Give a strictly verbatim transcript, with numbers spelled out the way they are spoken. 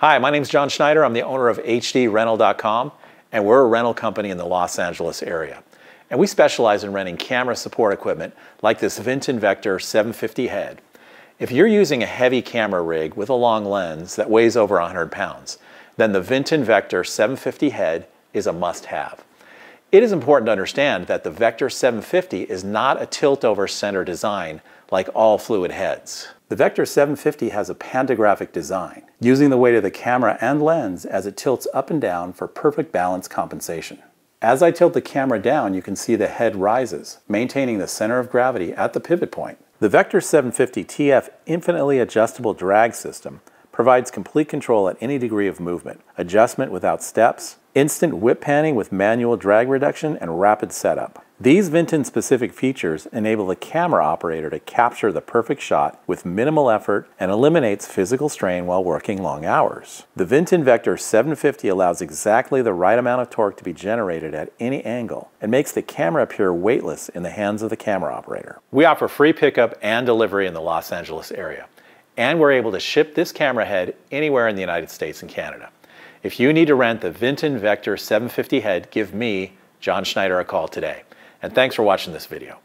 Hi, my name's John Schneider. I'm the owner of H D rental dot com, and we're a rental company in the Los Angeles area. And we specialize in renting camera support equipment like this Vinten Vector seven fifty head. If you're using a heavy camera rig with a long lens that weighs over one hundred pounds, then the Vinten Vector seven fifty head is a must-have. It is important to understand that the Vector seven fifty is not a tilt-over center design like all fluid heads. The Vector seven fifty has a pantographic design, using the weight of the camera and lens as it tilts up and down for perfect balance compensation. As I tilt the camera down, you can see the head rises, maintaining the center of gravity at the pivot point. The Vector seven fifty T F infinitely adjustable drag system provides complete control at any degree of movement, adjustment without steps, instant whip panning with manual drag reduction, and rapid setup. These Vinten-specific features enable the camera operator to capture the perfect shot with minimal effort and eliminates physical strain while working long hours. The Vinten Vector seven fifty allows exactly the right amount of torque to be generated at any angle and makes the camera appear weightless in the hands of the camera operator. We offer free pickup and delivery in the Los Angeles area, and we're able to ship this camera head anywhere in the United States and Canada. If you need to rent the Vinten Vector seven fifty head, give me, John Schneider, a call today. And thanks for watching this video.